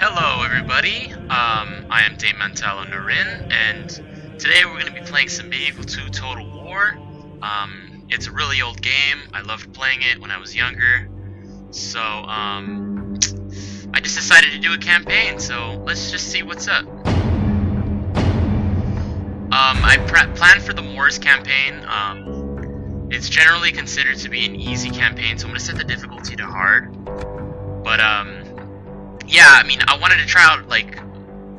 Hello everybody, I am Daemantalo Nyrin, and today we're going to be playing some Medieval II Total War. It's a really old game. I loved playing it when I was younger, so I just decided to do a campaign, so let's just see what's up. I planned for the Moors campaign. It's generally considered to be an easy campaign, so I'm going to set the difficulty to hard. But, yeah, I mean, I wanted to try out, like,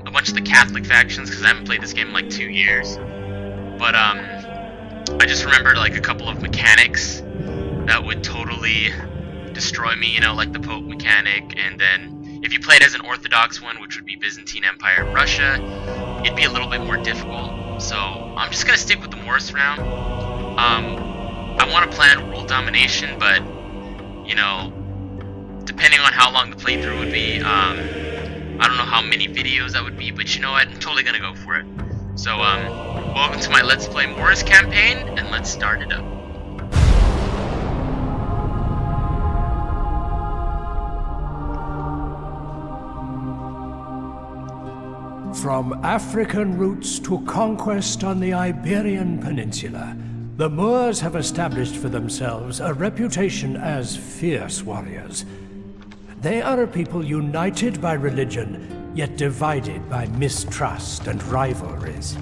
a bunch of the Catholic factions, because I haven't played this game in, like, 2 years. But, I just remembered, like, a couple of mechanics that would totally destroy me, you know, like the Pope mechanic, and then if you played as an Orthodox one, which would be Byzantine Empire and Russia, it'd be a little bit more difficult. So, I'm just going to stick with the Moors round. I want to plan world domination, but, you know, depending on how long the playthrough would be, I don't know how many videos that would be, but you know what, I'm totally gonna go for it. So, welcome to my Let's Play Moors campaign, and let's start it up. From African roots to conquest on the Iberian Peninsula, the Moors have established for themselves a reputation as fierce warriors. They are a people united by religion, yet divided by mistrust and rivalries.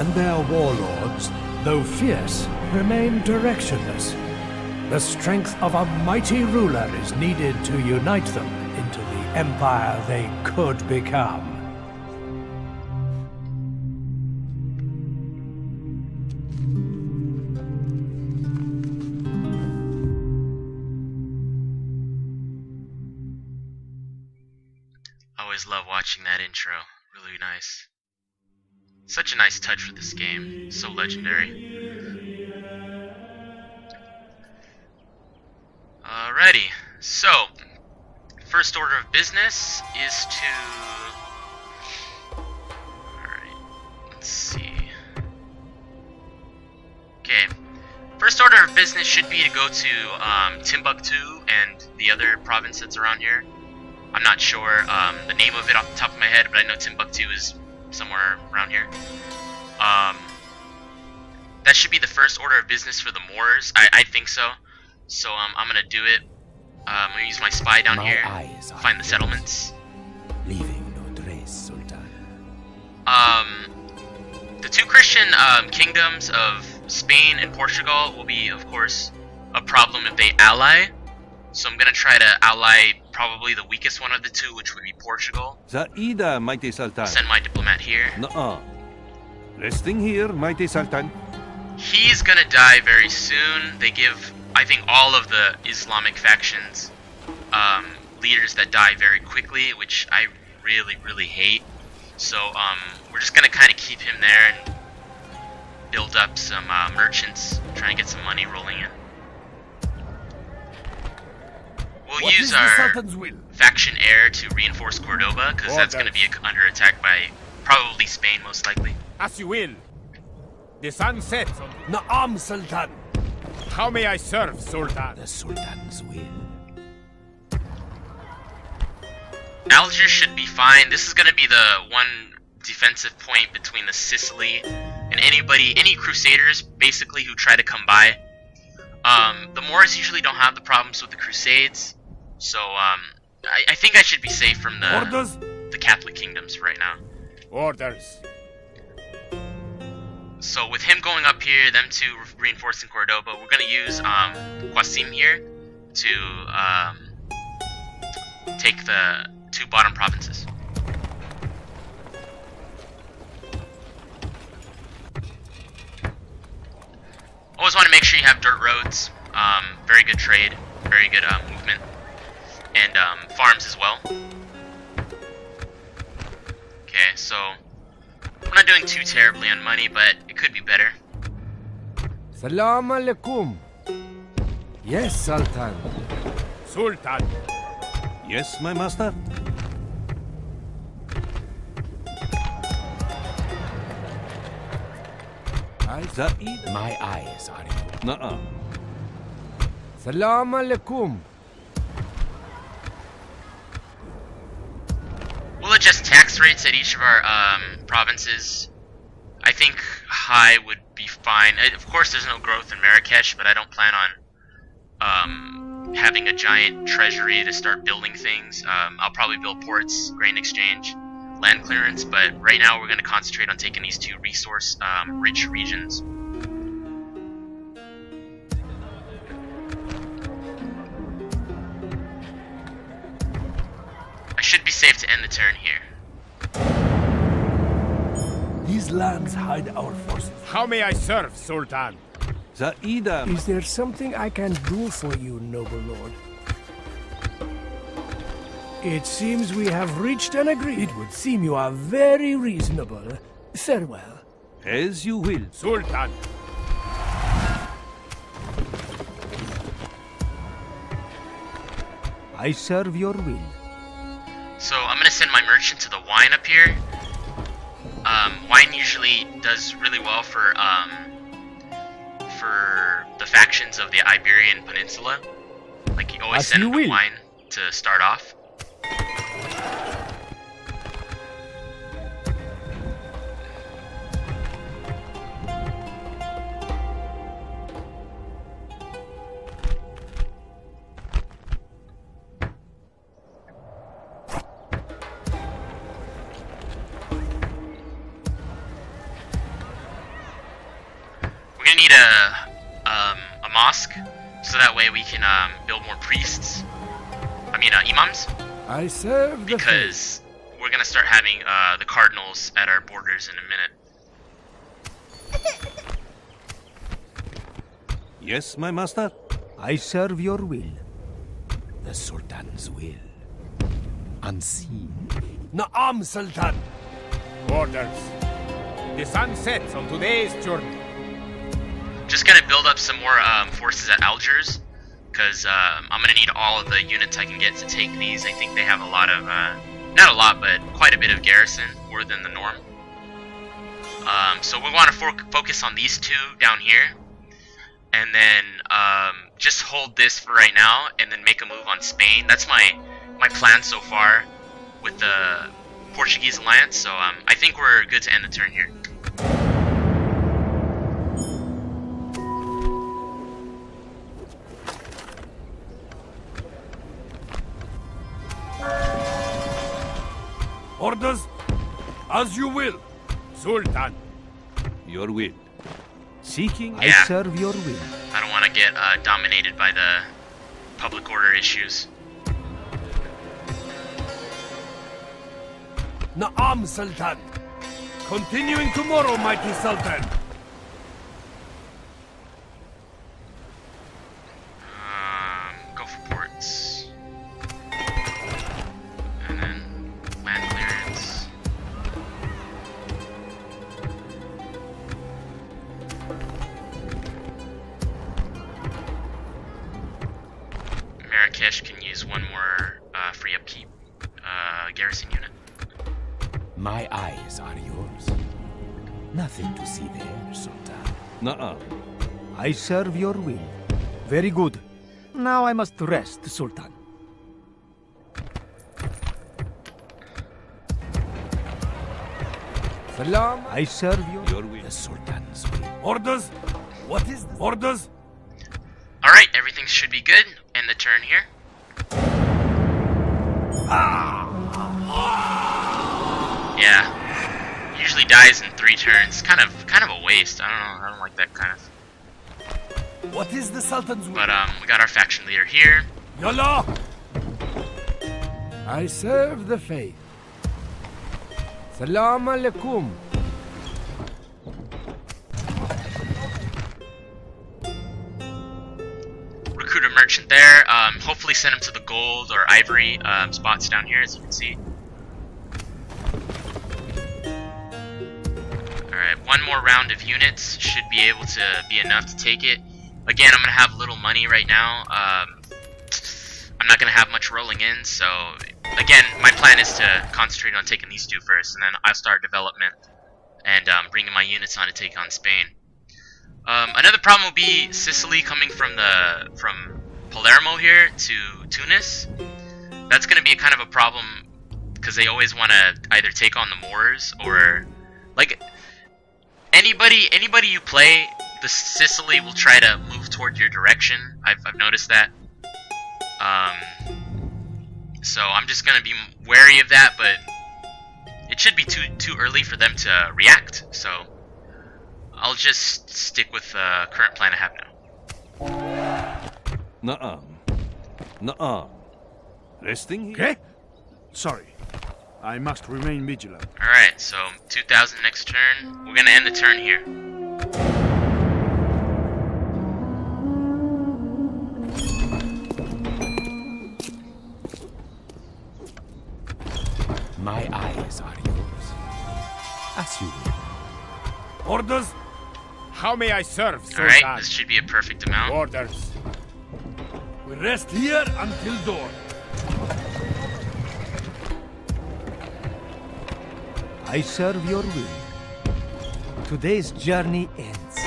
And their warlords, though fierce, remain directionless. The strength of a mighty ruler is needed to unite them into the empire they could become. I always love watching that intro. Really nice. Such a nice touch for this game, so legendary. Alrighty, so, first order of business is to... Alright, let's see. Okay, first order of business should be to go to Timbuktu and the other province that's around here. I'm not sure the name of it off the top of my head, but I know Timbuktu is somewhere around here. That should be the first order of business for the Moors. I think so. So I'm gonna do it. I'm gonna use my spy down here. Find the settlements. Leaving no trace, Sultan. The two Christian kingdoms of Spain and Portugal will be, of course, a problem if they ally. So I'm gonna try to ally probably the weakest one of the two, which would be Portugal. Zaida, mighty Sultan. Send my diplomat here. Nuh-uh. Resting here, mighty Sultan. He's gonna die very soon. They give, I think, all of the Islamic factions leaders that die very quickly, which I really, really hate. So we're just gonna kind of keep him there and build up some merchants, trying to get some money rolling in. We'll use our faction heir to reinforce Cordoba, because that's going to be under attack by probably Spain, most likely. As you will. The sun sets. Naam, Sultan. How may I serve, Sultan? The Sultan's will. Algiers should be fine. This is going to be the one defensive point between the Sicily and anybody, any Crusaders, basically, who try to come by. The Moors usually don't have the problems with the Crusades, so I think I should be safe from the Orders. The Catholic kingdoms right now. Orders. So with him going up here, them two reinforcing Cordoba, we're gonna use Quasim here to take the two bottom provinces. Always want to make sure you have dirt roads, very good trade, very good movement, and farms as well. Okay, so we're not doing too terribly on money, but it could be better. Assalamu alaikum. Yes, Sultan. Sultan. Yes, my master. My eyes are in. Nuh-uh. Assalamu alaikum. We'll adjust tax rates at each of our provinces. I think high would be fine. Of course, there's no growth in Marrakesh, but I don't plan on having a giant treasury to start building things. I'll probably build ports, grain exchange, land clearance, but right now we're going to concentrate on taking these two resource-rich regions. I should be safe to end the turn here. These lands hide our forces. How may I serve, Sultan? Zaidan. Is there something I can do for you, noble lord? It seems we have reached an agreement. It would seem you are very reasonable. Farewell. As you will, Sultan. I serve your will. So I'm gonna send my merchant to the wine up here. Wine usually does really well for the factions of the Iberian Peninsula. Like you always send the wine to start off. We're gonna need a mosque, so that way we can build more priests. I mean, imams. I serve the because faith. We're gonna start having the cardinals at our borders in a minute. Yes, my master. I serve your will. The Sultan's will. Unseen. Naam, Sultan. Orders. The sun sets on today's journey. Just gonna build up some more forces at Algiers. Because I'm going to need all of the units I can get to take these. I think they have a lot of, not a lot, but quite a bit of garrison, more than the norm. So we want to focus on these two down here. And then just hold this for right now and then make a move on Spain. That's my plan so far with the Portuguese alliance. So I think we're good to end the turn here. Orders, as you will, Sultan. Your will. Seeking, I serve your will. I don't want to get dominated by the public order issues. Naam, Sultan. Continuing tomorrow, mighty Sultan. Go for ports. And then... Marrakesh can use one more free upkeep garrison unit. My eyes are yours. Nothing to see there, Sultan. Nuh-uh. I serve your will. Very good. Now I must rest, Sultan. Salam. I serve your will. The Sultan's will. Orders? What is this? Orders? Alright, everything should be good. End the turn here. Yeah. Usually dies in 3 turns. Kind of a waste. I don't know. I don't like that kind of. What is the Sultan's will? But we got our faction leader here. Yalla. I serve the faith. Assalamu alaikum. Recruit a merchant there. Hopefully send him to the gold or ivory spots down here, as you can see. one more round of units should be able to be enough to take it. Again, I'm gonna have little money right now. I'm not gonna have much rolling in, so again, my plan is to concentrate on taking these two first, and then I'll start development and bringing my units on to take on Spain. Another problem will be Sicily coming from Palermo here to Tunis. That's gonna be a kind of a problem because they always want to either take on the Moors or like anybody you play. The Sicily will try to move toward your direction. I've noticed that. So I'm just gonna be wary of that, but it should be too early for them to react. So I'll just stick with the current plan I have now. Resting here. Okay. Sorry. I must remain vigilant. All right. So 2,000 next turn. We're gonna end the turn here. My eyes are yours. As you will. Orders? How may I serve, Zaidan? Alright, this should be a perfect amount. Orders. We rest here until dawn. I serve your will. Today's journey ends.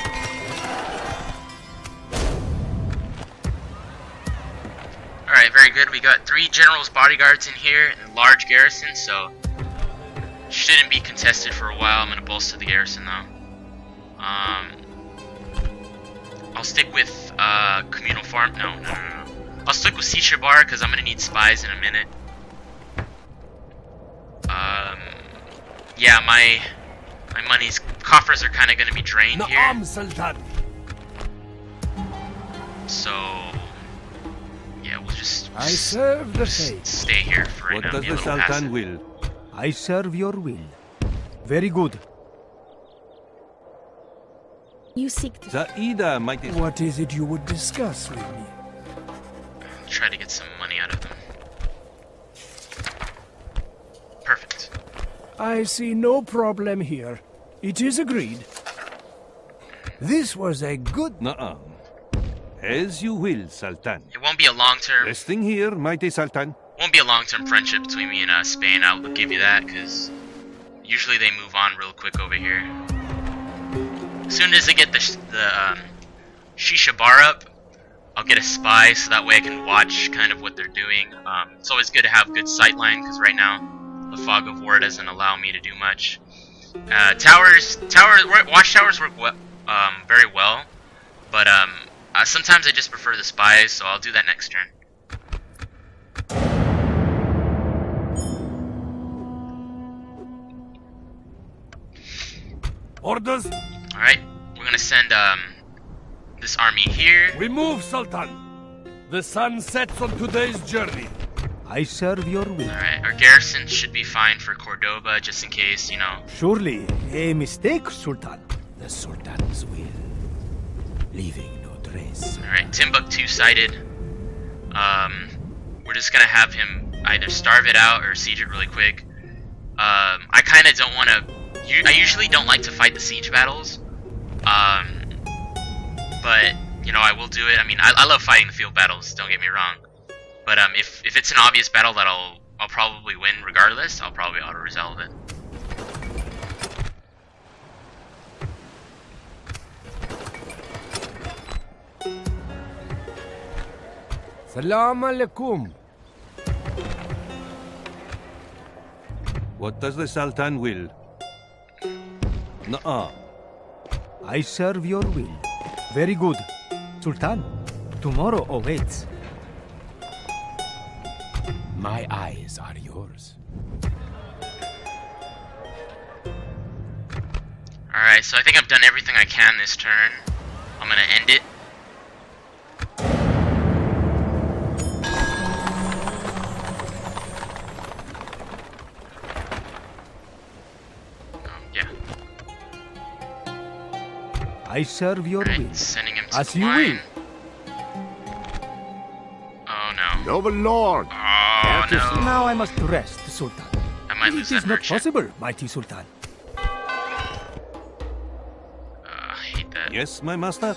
Alright, very good. We got 3 generals' bodyguards in here and a large garrison, so shouldn't be contested for a while. I'm going to bolster the garrison, though. I'll stick with communal farm. No. I'll stick with Sisha Bar because I'm going to need spies in a minute. Yeah, my money's coffers are kind of going to be drained here. So... yeah, we'll just, I serve the fate. Stay here for right now. What does the Sultan will? I serve your will. Very good. You seek the Zaida might. What is it you would discuss with me? Try to get some money out of them. Perfect. I see no problem here. It is agreed. This was a good. As you will, Sultan. It won't be a long-term... resting here, mighty Sultan. Won't be a long-term friendship between me and Spain, I'll give you that, because usually they move on real quick over here. As soon as they get the Shisha Bar up, I'll get a spy, so that way I can watch kind of what they're doing. It's always good to have good sightline, because right now the fog of war doesn't allow me to do much. Watchtowers work well, very well, but... sometimes I just prefer the spies, so I'll do that next turn. Orders. All right, we're gonna send this army here. We move, Sultan. The sun sets on today's journey. I serve your will. All right, our garrison should be fine for Cordoba, just in case, you know. Surely a mistake, Sultan. The Sultan's will. Leaving. Alright, Timbuktu sighted. We're just gonna have him either starve it out or siege it really quick. I kinda don't wanna... I usually don't like to fight the siege battles. But, you know, I will do it. I mean, I love fighting the field battles, don't get me wrong. But if it's an obvious battle that I'll probably win regardless, I'll probably auto-resolve it. Assalamu alaikum. What does the Sultan will? I serve your will. Very good. Sultan, tomorrow awaits. My eyes are yours. Alright, so I think I've done everything I can this turn. I'm gonna end it. I serve your will. Sending him to as you will. Oh no. Noble lord. Oh no. Now I must rest, Sultan. I might lose that merchant. It is not possible, mighty Sultan. Yes, my master?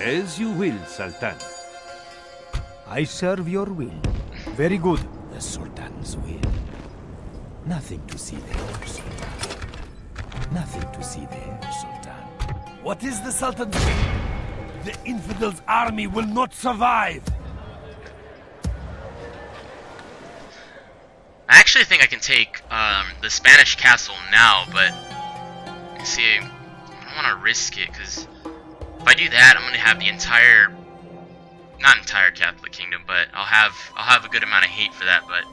As you will, Sultan. I serve your will. Very good. The Sultan's will. Nothing to see there, Sultan. Nothing to see there, Sultan. What is the Sultan's will? The Infidel's army will not survive! I actually think I can take the Spanish castle now, but you see, I don't want to risk it, because if I do that, I'm going to have the entire, not entire Catholic kingdom, but I'll have a good amount of hate for that. But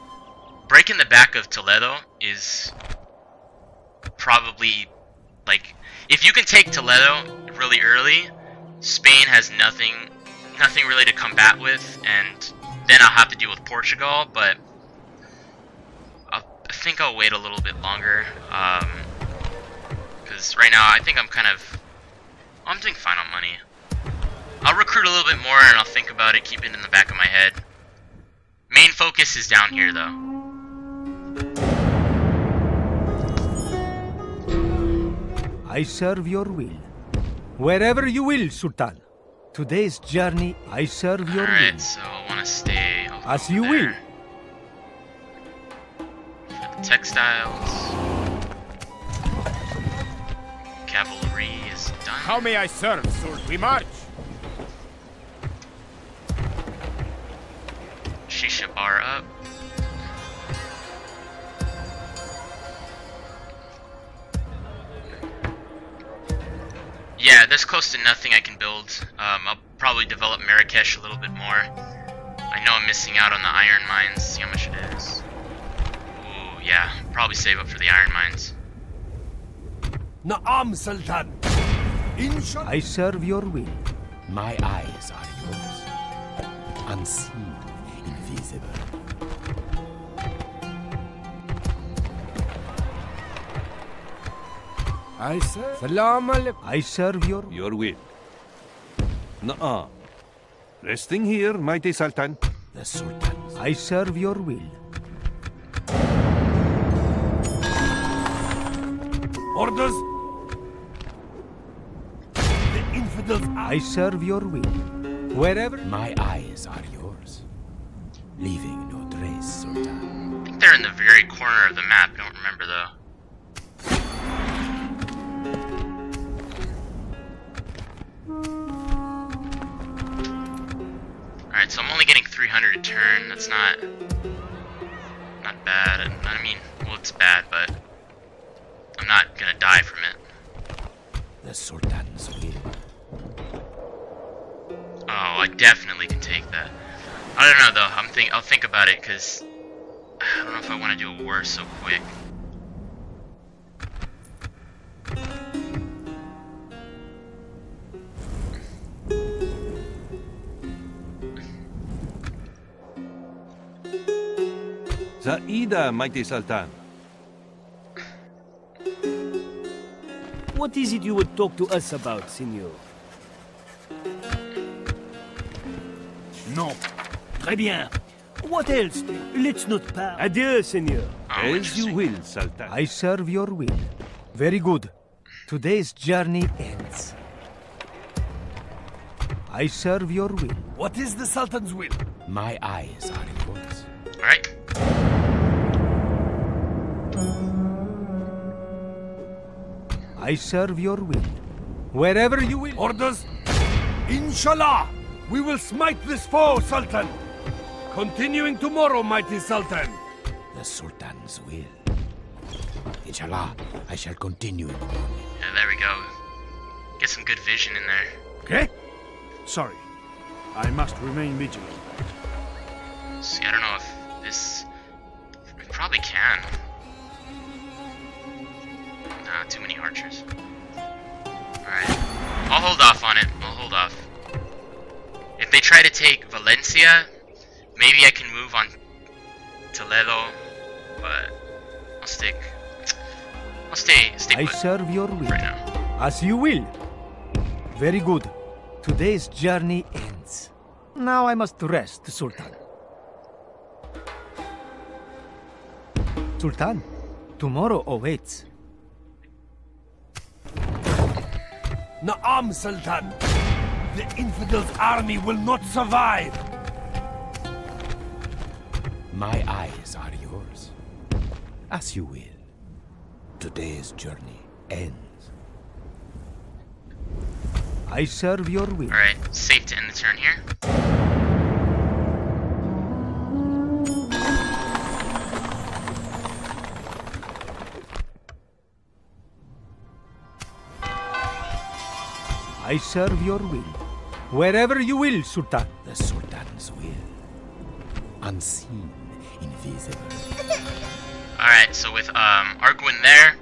breaking the back of Toledo is probably, like, if you can take Toledo really early, Spain has nothing really to combat with, and then I'll have to deal with Portugal, but I think I'll wait a little bit longer, because right now I think I'm doing fine on money. I'll recruit a little bit more and I'll think about it, keep it in the back of my head. Main focus is down here though. I serve your will. Wherever you will, Sultan. Today's journey, I serve your will. Alright, so I want to stay over as you will. Textiles. Cavalry is done. How may I serve, sir? We march. Shisha bar up. Yeah, there's close to nothing I can build. I'll probably develop Marrakesh a little bit more. I know I'm missing out on the iron mines. See how much it is. Yeah, probably save up for the iron mines. Naam, Sultan. Inshallah. I serve your will. My eyes are yours. Unseen, invisible. I serve. Assalamu alaikum. I serve your will. Naam. Resting here, mighty Sultan. The Sultan. I serve your will. Orders! The infidels are... I serve your will. Wherever... My eyes are yours. Leaving no trace, Sultan. I think they're in the very corner of the map. I don't remember, though. Alright, so I'm only getting 300 a turn. That's not bad. I mean, well, it's bad, but... I'm not gonna die from it. The Sultan's will. Oh, I definitely can take that. I don't know though. I'll think about it, cause I don't know if I want to do a war so quick. Zaida, mighty Sultan. What is it you would talk to us about, Signor? No. Très bien. What else? Let's not parle. Adieu, Signor. As you will, Sultan. I serve your will. Very good. Today's journey ends. I serve your will. What is the Sultan's will? My eyes are yours. All right. I serve your will. Wherever you will. Orders. Inshallah. We will smite this foe, Sultan. Continuing tomorrow, mighty Sultan. The Sultan's will. Inshallah, I shall continue. Yeah, there we go. Get some good vision in there. Okay. Sorry. I must remain vigilant. See, I don't know if this... We probably can. Ah, too many archers. Alright. I'll hold off on it. I'll hold off. If they try to take Valencia, maybe I can move on Toledo, but I'll stick. I'll stay put. I serve your will. Right now. As you will. Very good. Today's journey ends. Now I must rest, Sultan. Sultan, tomorrow awaits. Na'am, Sultan. The Infidel's army will not survive. My eyes are yours. As you will. Today's journey ends. I serve your will. Alright, safe to end the turn here. I serve your will. Wherever you will, Sultan. The Sultan's will. Unseen, invisible. Alright, so with Arguin there,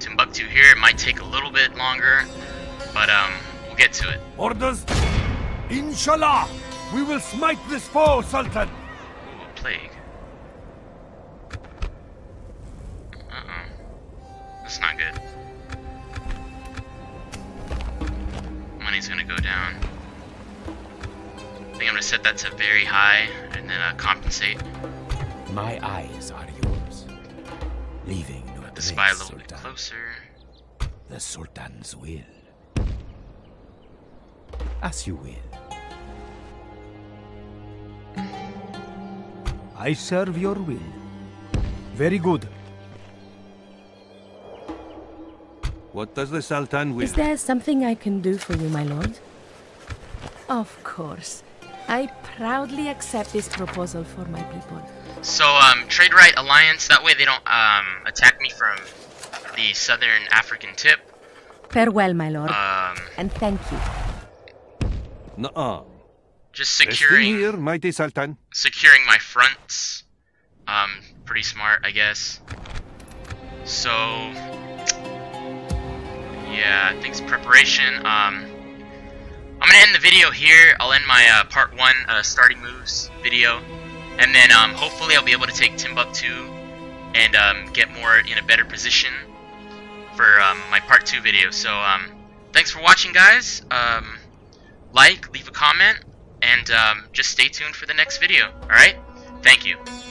Timbuktu here, it might take a little bit longer, but we'll get to it. Orders. Inshallah, we will smite this foe, Sultan. Ooh, a plague. That's not good. Money's gonna go down. I think I'm gonna set that to very high and then compensate. My eyes are yours. Leaving no place. The spy a little Sultan. Bit closer. The Sultan's will. As you will. I serve your will. Very good. What does the Sultan wish? Is there something I can do for you, my lord? Of course. I proudly accept this proposal for my people. So, trade right alliance, that way they don't, attack me from the southern African tip. Farewell, my lord. And thank you. Nuh-uh. Just securing... Rest in here, mighty Sultan. Securing my fronts. Pretty smart, I guess. So... yeah, thanks for preparation. I'm gonna end the video here. I'll end my part one starting moves video, and then hopefully I'll be able to take Timbuktu and get more in a better position for my part two video. So thanks for watching, guys. Like, leave a comment, and just stay tuned for the next video. All right, thank you.